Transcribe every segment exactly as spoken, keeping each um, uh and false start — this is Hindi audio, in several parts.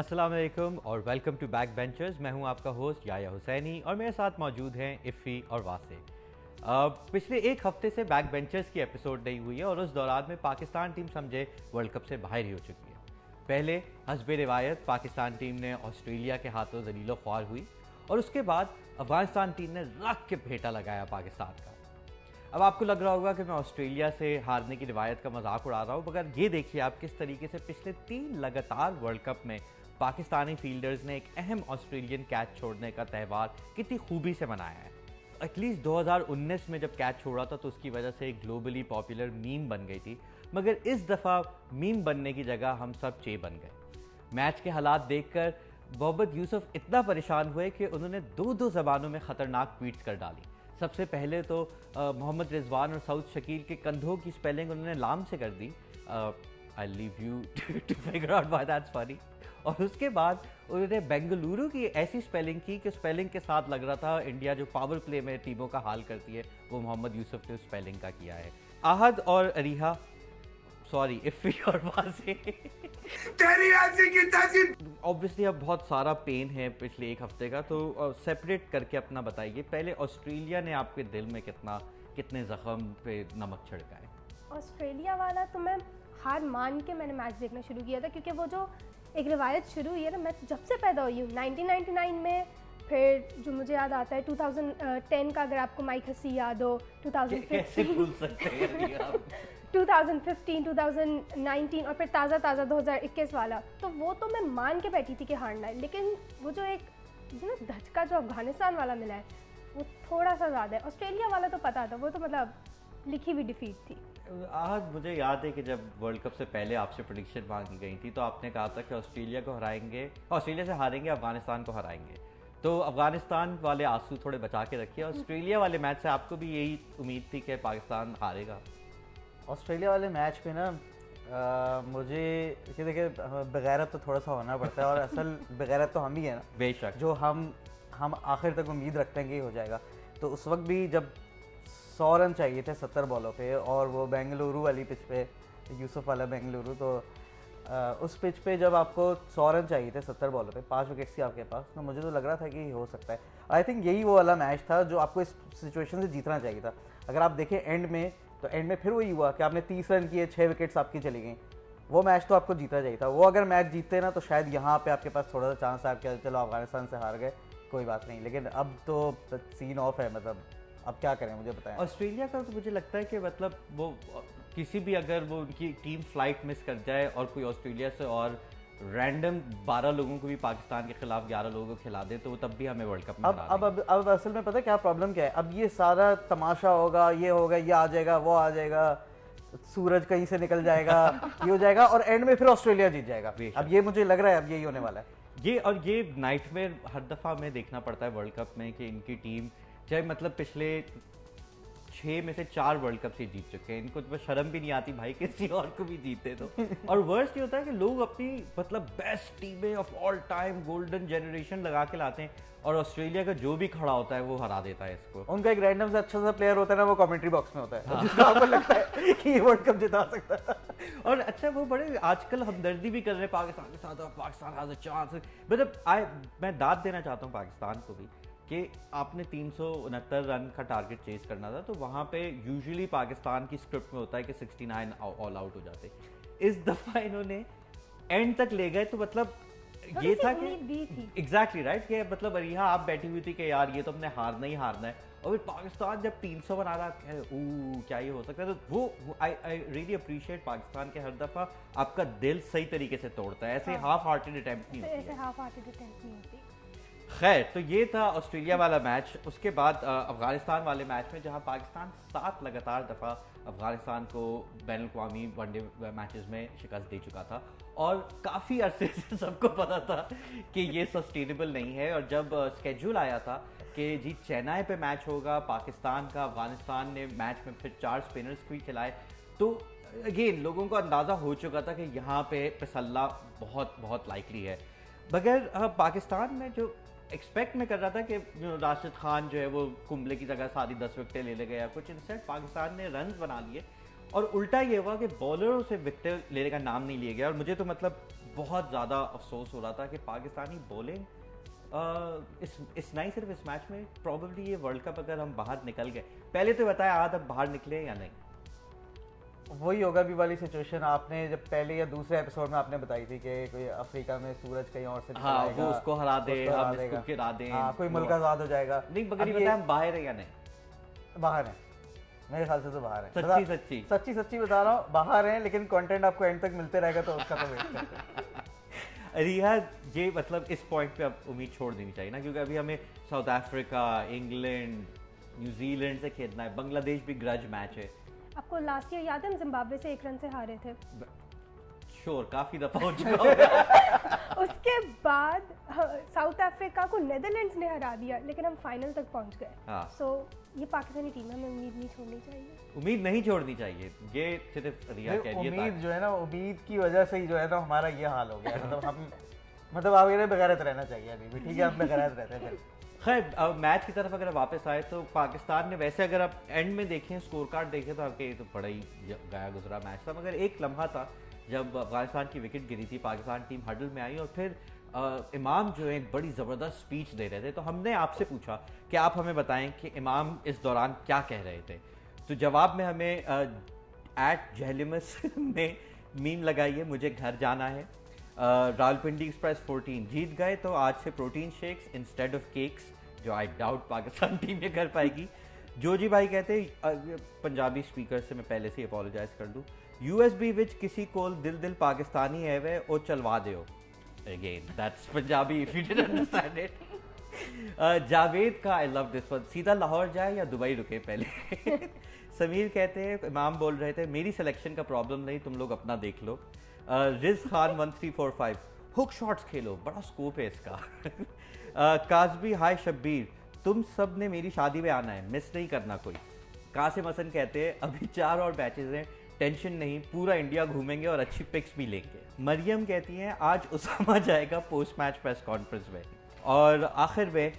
अस्सलाम वालेकुम और वेलकम टू बैक बेंचर्स। मैं हूं आपका होस्ट याया हुसैनी और मेरे साथ मौजूद हैं इफ़ी और वासी। पिछले एक हफ्ते से बैक बेंचर्स की एपिसोड नहीं हुई है और उस दौरान में पाकिस्तान टीम समझे वर्ल्ड कप से बाहर ही हो चुकी है। पहले हस्बे रिवायत पाकिस्तान टीम ने ऑस्ट्रेलिया के हाथों जलीलो ख्वार हुई और उसके बाद अफगानिस्तान टीम ने रख के भेंटा लगाया पाकिस्तान का। अब आपको लग रहा होगा कि मैं ऑस्ट्रेलिया से हारने की रिवायत का मजाक उड़ा रहा हूँ, मगर ये देखिए आप किस तरीके से पिछले तीन लगातार वर्ल्ड कप में पाकिस्तानी फील्डर्स ने एक अहम ऑस्ट्रेलियन कैच छोड़ने का त्यौहार कितनी खूबी से मनाया है। एटलीस्ट दो हज़ार उन्नीस में जब कैच छोड़ा था तो उसकी वजह से एक ग्लोबली पॉपुलर मीम बन गई थी, मगर इस दफ़ा मीम बनने की जगह हम सब चे बन गए। मैच के हालात देखकर मोहब्बत यूसुफ इतना परेशान हुए कि उन्होंने दो दो जबानों में ख़तरनाक ट्वीट्स कर डाली। सबसे पहले तो मोहम्मद रिजवान और सऊद शकील के कंधों की स्पेलिंग उन्होंने लाम से कर दी, I leave you to figure out why that's funny. और उसके बाद उन्होंने बेंगलुरु की ऐसी स्पेलिंग की कि स्पेलिंग के साथ लग रहा था इंडिया जो पावर प्ले में टीमों का हाल करती है वो मोहम्मद यूसुफ ने स्पेलिंग का किया है। आहद और अरीहा सॉरी इफ़ी और वासी तेरी हंसी की तासीर। ऑब्वियसली अब बहुत सारा पेन है पिछले एक हफ्ते का, तो सेपरेट करके अपना बताइए। पहले ऑस्ट्रेलिया ने आपके दिल में कितना कितने जख्म पे नमक छिड़का है? ऑस्ट्रेलिया वाला तो मैं हार मान के मैंने मैच देखना शुरू किया था, क्योंकि वो जो एक रिवायत शुरू हुई है ना, मैं जब से पैदा हुई हूँ नाइनटीन नाइंटी नाइन में, फिर जो मुझे याद आता है टू थाउज़ेंड टेन का, अगर आपको माइक हसी याद हो, two thousand fifteen two thousand fifteen two thousand nineteen और फिर ताज़ा ताज़ा दो हज़ार इक्कीस वाला, तो वो तो मैं मान के बैठी थी कि हारना है। लेकिन वो जो एक ना धचका जो अफगानिस्तान वाला मिला है वो थोड़ा सा ज़्यादा है। ऑस्ट्रेलिया वाला तो पता था, वो तो मतलब लिखी हुई डिफीट थी। आज मुझे याद है कि जब वर्ल्ड कप से पहले आपसे प्रेडिक्शन मांगी गई थी तो आपने कहा था कि ऑस्ट्रेलिया को हराएंगे, ऑस्ट्रेलिया से हारेंगे, अफगानिस्तान को हराएंगे। तो अफगानिस्तान वाले आंसू थोड़े बचा के रखिए। ऑस्ट्रेलिया वाले मैच से आपको भी यही उम्मीद थी कि पाकिस्तान हारेगा? ऑस्ट्रेलिया वाले मैच पे ना आ, मुझे देखिए बगैरत तो थोड़ा सा होना पड़ता है और असल बगैरत तो हम ही है ना, बेशक, जो हम हम आखिर तक उम्मीद रखते हैं कि हो जाएगा। तो उस वक्त भी जब सौ रन चाहिए थे सत्तर बॉलों पे और वो बेंगलुरु वाली पिच पे, यूसुफ वाला बेंगलुरु, तो आ, उस पिच पे जब आपको सौ रन चाहिए थे सत्तर बॉलों पे, पाँच विकेट्स थी आपके पास, तो मुझे तो लग रहा था कि हो सकता है। आई थिंक यही वो वाला मैच था जो आपको इस सिचुएशन से जीतना चाहिए था। अगर आप देखें एंड में, तो एंड में फिर वही हुआ कि आपने तीस रन किए, छः विकेट्स आपकी चली गई। वो मैच तो आपको जीतना चाहिए था। वो अगर मैच जीतते ना तो शायद यहाँ पर आपके पास थोड़ा सा चांस है आपके, चलो अफगानिस्तान से हार गए कोई बात नहीं, लेकिन अब तो सीन ऑफ है, मतलब अब क्या करें, मुझे बताएं। ऑस्ट्रेलिया का तो मुझे लगता है कि मतलब वो किसी भी, अगर वो उनकी टीम फ्लाइट मिस कर जाए और कोई ऑस्ट्रेलिया से और रैंडम बारह लोगों को भी पाकिस्तान के खिलाफ ग्यारह लोगों को खिला दे तो वो तब भी हमें वर्ल्ड कप में अब अब, अब अब असल में पता है क्या प्रॉब्लम क्या है? अब ये सारा तमाशा होगा, ये होगा, ये आ जाएगा, वो आ जाएगा, सूरज कहीं से निकल जाएगा, ये हो जाएगा और एंड में फिर ऑस्ट्रेलिया जीत जाएगा। अब ये मुझे लग रहा है अब यही होने वाला है। ये और ये नाइटमेयर हर दफ़ा हमें देखना पड़ता है वर्ल्ड कप में कि इनकी टीम चाहे मतलब पिछले छः में से चार वर्ल्ड कप से जीत चुके हैं, इनको तो शर्म भी नहीं आती भाई किसी और को भी जीते तो। और वर्स्ट ये होता है कि लोग अपनी मतलब बेस्ट टीमें of all time golden generation लगा के लाते हैं और ऑस्ट्रेलिया का जो भी खड़ा होता है वो हरा देता है इसको। उनका एक रैंडम से अच्छा सा प्लेयर होता है ना, वो कमेंट्री बॉक्स में होता है, हाँ। जिसको आपको लगता है कि वर्ल्ड कप जिता सकता है। और अच्छा वो बड़े आजकल हमदर्दी भी कर रहे हैं पाकिस्तान के साथ, पाकिस्तान हैज अ चांस। मतलब आई मैं दाद देना चाहता हूँ पाकिस्तान को भी कि आपने तीन सौ उनहत्तर रन का टारगेट चेस करना था, तो वहाँ पे यूजुअली पाकिस्तान की स्क्रिप्ट में होता है कि सिक्सटी नाइन ऑल आउट हो जाते। इस दफ़ा इन्होंने एंड तक ले गए, तो मतलब ये था कि एग्जैक्टली राइट कि मतलब अरिहा आप बैठी हुई थी कि यार ये तो हमने हारना ही हारना है, और फिर पाकिस्तान जब तीन सौ बना रहा है, ओ क्या ये हो सकता है? तो वो I I really appreciate Pakistan के, हर दफ़ा आपका दिल सही तरीके से तोड़ता है, ऐसे हाफ हार्टेड अटैम्प्ट नहीं होती। खैर, तो ये था ऑस्ट्रेलिया वाला मैच। उसके बाद अफगानिस्तान वाले मैच में जहां पाकिस्तान सात लगातार दफ़ा अफगानिस्तान को बैन अवी वनडे मैचेस में शिकस्त दे चुका था और काफ़ी अरसे से सबको पता था कि ये सस्टेनेबल नहीं है। और जब स्केड्यूल आया था कि जी चेन्नई पे मैच होगा पाकिस्तान का, अफगानिस्तान ने मैच में फिर चार स्पिनर्स भी खिलाए, तो अगेन लोगों को अंदाज़ा हो चुका था कि यहाँ पे फिसल्ला बहुत बहुत लाइकली है। मगर पाकिस्तान में जो एक्सपेक्ट में कर रहा था कि राशिद खान जो है वो कुंबले की जगह सारी दस विकेटें ले ले गए या कुछ, इनसेट पाकिस्तान ने रन बना लिए और उल्टा ये हुआ कि बॉलरों से विकेट लेने का नाम नहीं लिया गया। और मुझे तो मतलब बहुत ज़्यादा अफसोस हो रहा था कि पाकिस्तानी बॉलिंग इस इस ना ही सिर्फ इस मैच में, प्रॉब्लली ये वर्ल्ड कप अगर हम बाहर निकल गए, पहले तो बताया आज अब बाहर निकले या नहीं, वही होगा अभी वाली सिचुएशन। आपने जब पहले या दूसरे एपिसोड में आपने बताई थी कि कोई अफ्रीका में सूरज कहीं और से हाँ, वो उसको हरा दे, उसको हरा देगा, गिरा दे, हाँ, कोई मुल्क आजाद हो जाएगा। नहीं बगैर बताया हम बाहर है या नहीं, बाहर है मेरे ख्याल से तो बाहर है, सच्ची सच्ची सच्ची सच्ची बता रहा हूँ बाहर है, लेकिन कंटेंट आपको एंड तक मिलते रहेगा तो उसका तो वेट करते हैं। रियाज ये मतलब इस पॉइंट पे अब उम्मीद छोड़ देनी चाहिए ना, क्योंकि अभी हमें साउथ अफ्रीका, इंग्लैंड, न्यूजीलैंड से खेलना है, बांग्लादेश भी ग्रज मैच है। आपको लास्ट ईयर याद है हम जिम्बाब्वे से एक रन से हारे थे, श्योर काफी दफा हो चुका। उसके बाद साउथ अफ्रीका को नेदरलैंड्स ने हरा दिया, लेकिन हम फाइनल तक पहुंच गए। सो ये पाकिस्तानी टीम हमें उम्मीद नहीं छोड़नी चाहिए, उम्मीद नहीं छोड़नी चाहिए। ये सिर्फ रिया कह रही है, उम्मीद जो है ना, उम्मीद की वजह से ही जो है ना हमारा ये हाल हो गया। मतलब हम मतलब आप इन्हें बगैरत रहना चाहिए अभी भी, ठीक है आप बगैरत रहते हैं। खैर अब मैच की तरफ अगर वापस आए तो पाकिस्तान ने, वैसे अगर आप एंड में देखें, स्कोर कार्ड देखें तो आपके ये तो बड़ा ही गया गुजरा मैच था, मगर एक लम्हा था जब अफगानिस्तान की विकेट गिरी थी, पाकिस्तान टीम हडल में आई और फिर आ, इमाम जो है बड़ी ज़बरदस्त स्पीच दे रहे थे। तो हमने आपसे पूछा कि आप हमें बताएं कि इमाम इस दौरान क्या कह रहे थे, तो जवाब में हमें एट जहलिमस ने मीम लगाई है, मुझे घर जाना है, रावलपिंडी एक्सप्रेस चौदह जीत गए तो आज से protein shakes instead of cakes, जो आई डाउट पाकिस्तान टीम ये कर पाएगी। जोजी भाई कहते हैं, पंजाबी स्पीकर से मैं पहले से अपोलोजाइज कर दूँ, यूएसबी विच किसी कोल दिल दिल पाकिस्तानी है वे ओ चलवा दियो, again that's Punjabi if you didn't understand it. Javed का आई लव दिस वन, सीधा लाहौर जाए या दुबई रुके पहले। समीर कहते हैं इमाम बोल रहे थे मेरी सिलेक्शन का प्रॉब्लम नहीं, तुम लोग अपना देख लो। Riz Khan one three four five, hook shots खेलो, बड़ा स्कोप है इसका। काजबी हाय शब्बीर, तुम सब ने मेरी शादी में आना है, मिस नहीं करना कोई। कासिम हसन कहते हैं अभी चार और बैचेज हैं, टेंशन नहीं, पूरा इंडिया घूमेंगे और अच्छी पिक्स भी लेंगे। मरियम कहती हैं आज उसामा जाएगा पोस्ट मैच प्रेस कॉन्फ्रेंस में। और आखिर में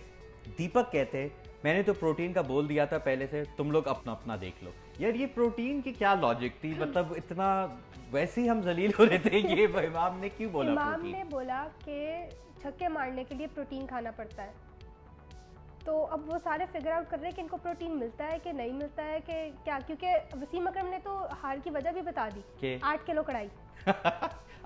दीपक कहते हैं मैंने तो प्रोटीन का बोल दिया था पहले से, तुम लोग अपना अपना देख लो। यार ये प्रोटीन की क्या लॉजिक थी, मतलब इतना वैसे ही हम जलील हो रहे थे, ये इमाम ने क्यों बोला? इमाम ने बोला कि छक्के मारने के लिए प्रोटीन खाना पड़ता है, तो अब वो सारे फिगर आउट कर रहे हैं कि इनको प्रोटीन मिलता है कि नहीं मिलता है कि क्या, क्योंकि वसीम अकरम ने तो हार की वजह भी बता दी के? आठ किलो कढ़ाई।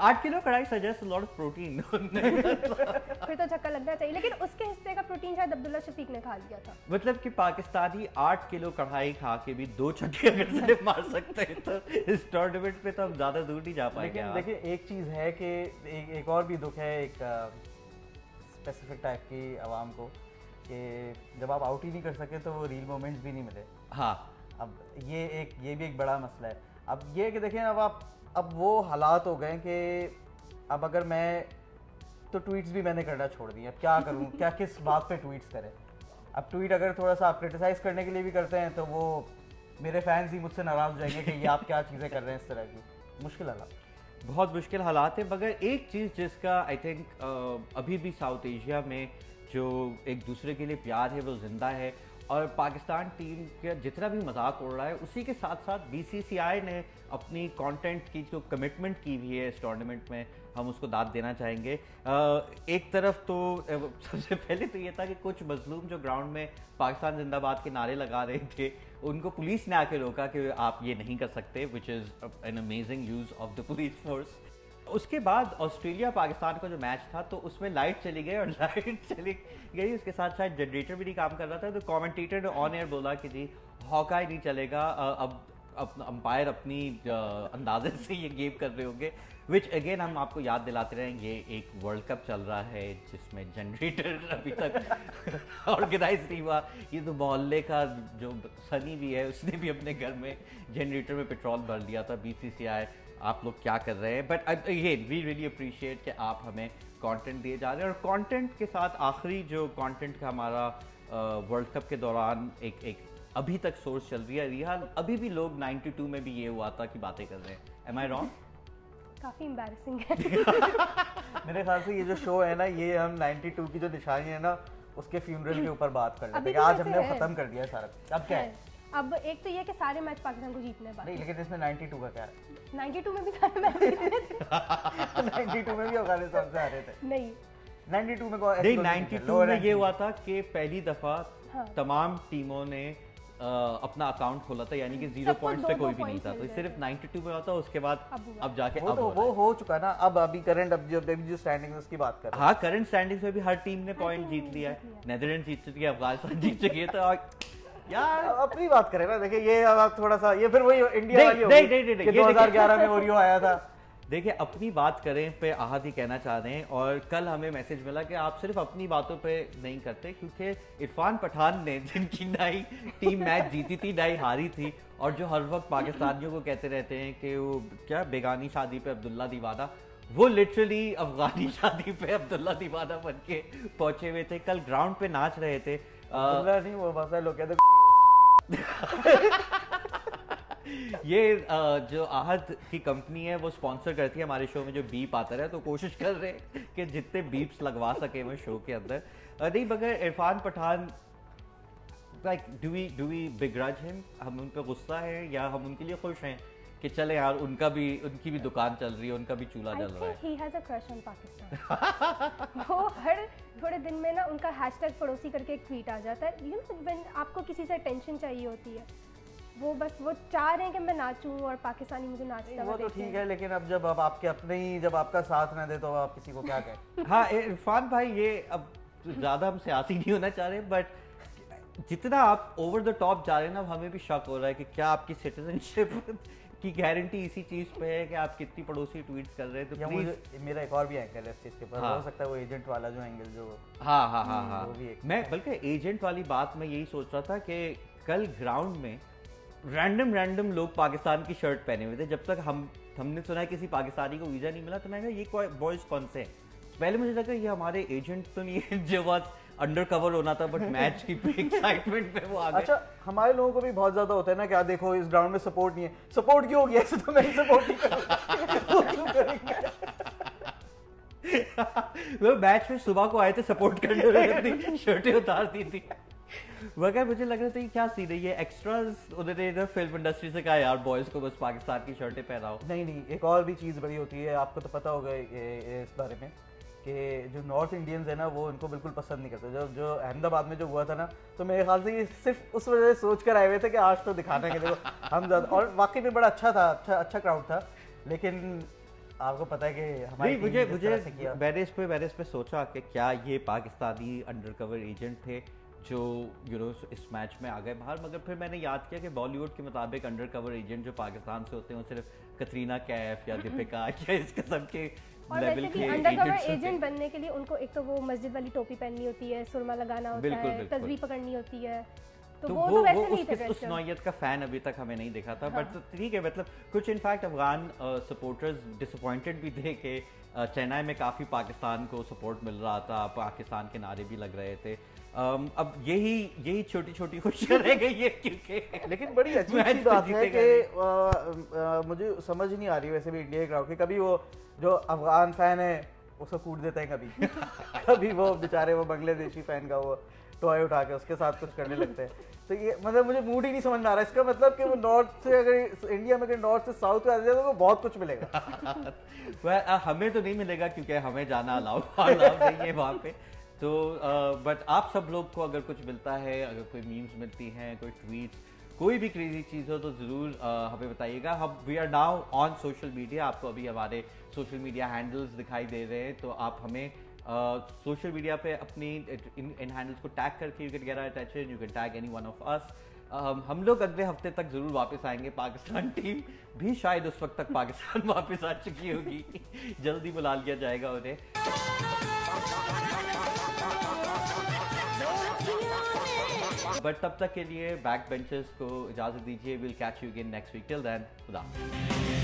आठ किलो कढ़ाई सजेस्ट लॉट ऑफ प्रोटीन। फिर तो छक्का लगना चाहिए, लेकिन उसके हिस्से का प्रोटीन शायद अब्दुल्ला शफीक ने खा लिया था। मतलब कि पाकिस्तानी आठ किलो कढ़ाई खा के भी दो छक्के अगर मार सकते हैं तो इस टूर्नामेंट पे तो हम ज्यादा दूर नहीं जा पाएंगे। लेकिन देखिए एक चीज है कि एक, एक और भी दुख है एक स्पेसिफिक टाइप की आवाम को, कि जब आप आउट ही नहीं कर सके तो वो रील मोमेंट्स भी नहीं मिले। हाँ अब ये एक ये भी एक बड़ा मसला है। अब ये कि देखें अब आप अब वो हालात हो गए कि अब अगर मैं तो ट्वीट्स भी मैंने करना छोड़ दिया, अब क्या करूँ क्या किस बात पे ट्वीट्स करें। अब ट्वीट अगर थोड़ा सा आप क्रिटिसाइज़ करने के लिए भी करते हैं तो वो मेरे फैंस ही मुझसे नाराज़ हो जाएंगे कि ये आप क्या चीज़ें कर रहे हैं, इस तरह की मुश्किल हालात, बहुत मुश्किल हालात है। मगर एक चीज़ जिसका आई थिंक अभी भी साउथ एशिया में जो एक दूसरे के लिए प्यार है वो ज़िंदा है, और पाकिस्तान टीम का जितना भी मजाक उड़ रहा है उसी के साथ साथ बीसीसीआई ने अपनी कंटेंट की जो कमिटमेंट की हुई है इस टूर्नामेंट में, हम उसको दाद देना चाहेंगे। एक तरफ तो सबसे पहले तो ये था कि कुछ मजलूम जो ग्राउंड में पाकिस्तान जिंदाबाद के नारे लगा रहे थे उनको पुलिस ने आके रोका कि आप ये नहीं कर सकते, which is an amazing use of the police force. उसके बाद ऑस्ट्रेलिया पाकिस्तान का जो मैच था तो उसमें लाइट चली गई और लाइट चली गई उसके साथ शायद जनरेटर भी नहीं काम कर रहा था, तो कमेंटेटर ने ऑन एयर बोला कि जी हॉकाई नहीं चलेगा, अब अब अंपायर अपनी अंदाजे से ये गेम कर रहे होंगे, विच अगेन हम आपको याद दिलाते रहें ये एक वर्ल्ड कप चल रहा है जिसमें जनरेटर अभी तक ऑर्गेनाइज नहीं हुआ। ये तो मोहल्ले का जो सनी भी है उसने भी अपने घर में जनरेटर में पेट्रोल भर लिया था। बी सी सी आई आप लोग क्या कर रहे हैं, but again we really appreciate कि आप हमें कंटेंट दिए जा रहे हैं। और कंटेंट के साथ आखिरी जो कंटेंट का हमारा वर्ल्ड कप के दौरान एक एक अभी तक सोर्स चल रही है रिहान, अभी भी लोग नाइंटी टू में भी ये हुआ था कि बातें कर रहे हैं, एम आई रॉन्ग? काफ़ी एम्बैरसिंग है। मेरे ख्याल से ये जो शो है ना ये हम नाइंटी टू की जो निशानी है ना उसके फ्यूनरल के ऊपर बात कर रहे थे, आज हमने खत्म कर दिया सारा। अब क्या है अब एक तो ये कि सारे मैच पाकिस्तान को जीतने बाकी नहीं, लेकिन इसमें बानवे का क्या है? बानवे में भी सारे मैच जीतने थे। बानवे में भी अफगानिस्तान से हारे थे। नहीं, बानवे में नहीं, बानवे में ये हुआ था कि पहली दफा तमाम टीमों ने अपना अकाउंट खोला था, यानी कि जीरो पॉइंट्स पे कोई भी नहीं था, तो सिर्फ बानवे में होता है। उसके बाद अब जाके वो तो वो हो चुका ना। अब अभी करंट अब जो जो स्टैंडिंग है उसकी बात कर रहे हैं। हाँ, करंट स्टैंडिंग्स में भी हर टीम ने पॉइंट जीत लिया है। नीदरलैंड जीत चुकी है, अफगानिस्तान जीत चुकी है। तो यार अपनी बात करें ना, देखिए ये अब थोड़ा सा ये फिर वही इंडिया वाली हो गई। दो हज़ार ग्यारह में ओरियो आया था। देखिए अपनी बात करें पे आहत ही कहना चाह रहे हैं, और कल हमें मैसेज मिला कि आप सिर्फ अपनी बातों पे नहीं करते, क्योंकि इरफान पठान ने जिनकी नई टीम मैच जीती थी, नई हारी थी, और जो हर वक्त पाकिस्तानियों को कहते रहते हैं कि वो क्या बेगानी शादी पे अब्दुल्ला दीवाना, वो लिटरली अफगानी शादी पे अब्दुल्ला दीवाना बन के पहुंचे हुए थे। कल ग्राउंड पे नाच रहे थे। नहीं, वो भाषा लोग कहते ये जो आहत की कंपनी है वो स्पॉन्सर करती है हमारे शो में जो बीप आता रहा है, तो कोशिश कर रहे हैं कि जितने बीप्स लगवा सके वो शो के अंदर। नहीं मगर Irfan Pathan, like do we do we begrudge him? हम उन पर गुस्सा है या हम उनके लिए खुश हैं कि चले यार उनका भी उनकी भी दुकान चल रही है, उनका भी चूल्हा जल रहा है। He has a crush on Pakistan. वो हर थोड़े दिन में ना उनका हैशटैग पड़ोसी करके एक ट्वीट आ जाता है। You know, when आपको किसी से टेंशन चाहिए होती है, वो बस वो चाह रहे हैं कि मैं नाचूं और पाकिस्तानी मुझे नाचता हुआ देखें। वो तो ठीक है, लेकिन अब जब अब आपके अपने ही जब आपका साथ ना दे तो आप किसी को क्या कहें। हाँ इरफान भाई, ये अब ज्यादा हम सियासी नहीं होना चाह रहे, बट जितना आप ओवर द टॉप जा रहे हैं ना, हमें भी शक हो रहा है कि क्या आपकी सिटीजनशिप की गारंटी इसी चीज पे है कि आप कितनी पड़ोसी ट्वीट कर रहे हैं। तो प्लीज मेरा एक और भी एंगल है इस चीज के ऊपर, हो सकता है वो एजेंट वाला जो एंगल जो हाँ हाँ हाँ हाँ मैं बल्कि एजेंट वाली बात मैं यही सोच रहा था कि कल ग्राउंड में रैंडम रैंडम लोग पाकिस्तान की शर्ट पहने हुए थे। जब तक हम हमने सुना है किसी पाकिस्तानी को वीजा नहीं मिला, तो मैंने कहा ये बॉयज कौन से हैं? पहले मुझे लगा ये हमारे एजेंट तो नहीं है जो बात अंडर कवर होना था, बट मैच की एक्साइटमेंट पे वो आ गए। अच्छा, हमारे लोगों को भी बहुत ज्यादा होता है ना क्या, देखो इस ग्राउंड में सपोर्ट नहीं है। सपोर्ट क्यों हो गया? ऐसे तो मैं सपोर्ट नहीं करूंगा। वो मैच में सुबह को आए थे सपोर्ट करने, शर्टें उतार दी थी। वगैरह मुझे लग रहा था कि क्या सीन है ये एक्स्ट्रा। उन्होंने फिल्म इंडस्ट्री से कहा यार बॉयज को बस पाकिस्तान की शर्टें पहनाओ। नहीं नहीं, एक और भी चीज बड़ी होती है, आपको तो पता होगा इस बारे में, कि जो नॉर्थ इंडियंस है ना वो इनको बिल्कुल पसंद नहीं करते। जब जो अहमदाबाद में जो हुआ था ना, तो मेरे ख्याल से ये सिर्फ उस वजह से सोच कर आए हुए थे कि आज तो दिखाने के लिए हम ज्यादा, और वाकई में बड़ा अच्छा था, अच्छा अच्छा क्राउड था। लेकिन आपको पता है कि हमारी मुझे मुझे बैरिस पे बैरिस पे सोचा कि क्या ये पाकिस्तानी अंडरकवर एजेंट थे जो यू नो इस मैच में आ गए बाहर। मगर फिर मैंने याद किया कि बॉलीवुड के मुताबिक अंडरकवर एजेंट जो पाकिस्तान से होते हैं वो सिर्फ कतरीना कैफ या दिपिका या इस किस्म के लेवल के अंडरकवर एजेंट बनने के लिए उनको एक तो वो मस्जिद वाली टोपी पहननी होती है, सुरमा लगाना होता है, तस्वीह पकड़नी होती है। तो, तो वो, वो, वो उसके उस नौयत का फैन अभी तक हमें नहीं देखा था। हाँ। बट ठीक है, मतलब कुछ इनफैक्ट अफगान सपोर्टर्स डिसअपॉइंटेड भी थे कि चेन्नई में काफ़ी पाकिस्तान को सपोर्ट मिल रहा था, पाकिस्तान के नारे भी लग रहे थे। um, अब यही यही छोटी छोटी खुशियाँ रह गई है, क्योंकि लेकिन बड़ी अच्छी बात है कि मुझे समझ नहीं आ रही वैसे भी इंडिया के ग्राउंड की। कभी वो जो अफगान फैन है उसको कूट देते हैं, कभी कभी वो बेचारे वो बांग्लादेशी फैन का वो टॉय उठा के उसके साथ कुछ करने लगते हैं। तो ये मतलब मुझे मूड ही नहीं समझ में आ रहा है इसका, मतलब कि वो नॉर्थ से अगर इंडिया में अगर नॉर्थ से साउथ में आ जाए तो वो बहुत कुछ मिलेगा। well, आ, हमें तो नहीं मिलेगा क्योंकि हमें जाना अलाउ नहीं है वहाँ पे। तो बट आप सब लोग को अगर कुछ मिलता है, अगर कोई मीम्स मिलती हैं, कोई ट्वीट्स, कोई भी क्रेजी चीज़ हो, तो ज़रूर हमें बताइएगा। हम we are now on social media, आपको अभी हमारे सोशल मीडिया हैंडल्स दिखाई दे रहे हैं, तो आप हमें सोशल uh, मीडिया पे अपनी इन, इन हैंडल्स को टैग करके you can get our attention, you can tag any one of us. हम लोग अगले हफ्ते तक जरूर वापस आएंगे, पाकिस्तान टीम भी शायद उस वक्त तक पाकिस्तान वापस आ चुकी होगी। जल्दी बुला लिया जाएगा उन्हें। बट तब तक के लिए बैक बेंचर्स को इजाजत दीजिए। Will catch you again next week. Till then, खुदा।